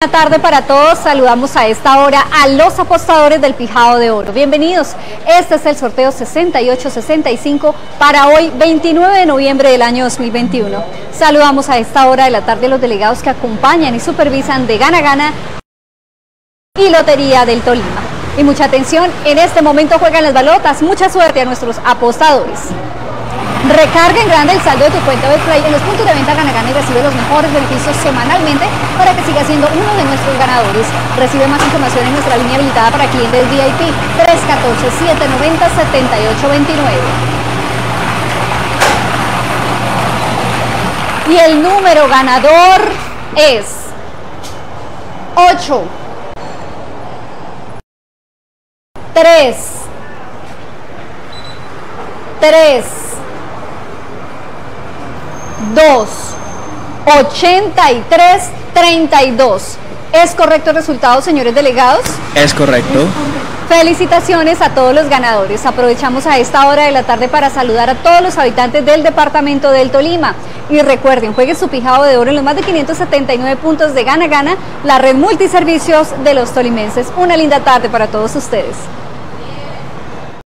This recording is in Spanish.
Buenas tardes para todos, saludamos a esta hora a los apostadores del Pijao de Oro. Bienvenidos, este es el sorteo 6865 para hoy 29 de noviembre del año 2021. Saludamos a esta hora de la tarde a los delegados que acompañan y supervisan de Gana Gana y Lotería del Tolima. Y mucha atención, en este momento juegan las balotas, mucha suerte a nuestros apostadores. Recarga en grande el saldo de tu cuenta BetPlay en los puntos de venta Gana Gana y recibe los mejores beneficios semanalmente para que sigas siendo uno de nuestros ganadores. Recibe más información en nuestra línea habilitada para clientes VIP 314-790-7829. Y el número ganador es 8-3-3-2-83-32. ¿Es correcto el resultado, señores delegados? Es correcto. Felicitaciones a todos los ganadores. Aprovechamos a esta hora de la tarde para saludar a todos los habitantes del departamento del Tolima. Y recuerden, jueguen su Pijao de Oro en los más de 579 puntos de Gana Gana, la red multiservicios de los tolimenses. Una linda tarde para todos ustedes.